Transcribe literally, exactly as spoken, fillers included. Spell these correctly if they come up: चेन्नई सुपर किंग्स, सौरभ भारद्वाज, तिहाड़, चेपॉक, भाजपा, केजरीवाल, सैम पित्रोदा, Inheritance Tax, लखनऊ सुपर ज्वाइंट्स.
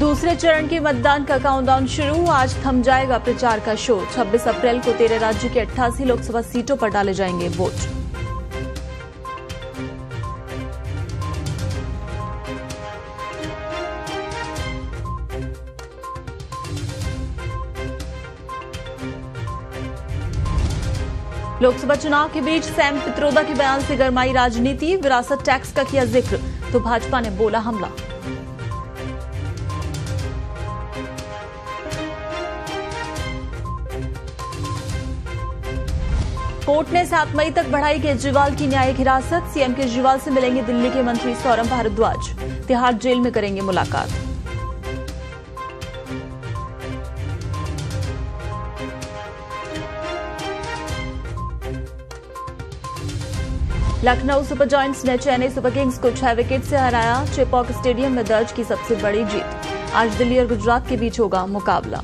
दूसरे चरण के मतदान का काउंटडाउन शुरू। आज थम जाएगा प्रचार का शोर। छब्बीस अप्रैल को तेरह राज्यों की अट्ठासी लोकसभा सीटों पर डाले जाएंगे वोट। लोकसभा चुनाव के बीच सैम पित्रोदा के बयान से गरमाई राजनीति। विरासत टैक्स का किया जिक्र तो भाजपा ने बोला हमला। कोर्ट ने सात मई तक बढ़ाई केजरीवाल की न्यायिक हिरासत। सीएम केजरीवाल से मिलेंगे दिल्ली के मंत्री सौरभ भारद्वाज, तिहाड़ जेल में करेंगे मुलाकात। लखनऊ सुपर ज्वाइंट्स ने चेन्नई सुपर किंग्स को छह विकेट से हराया। चेपॉक स्टेडियम में दर्ज की सबसे बड़ी जीत। आज दिल्ली और गुजरात के बीच होगा मुकाबला।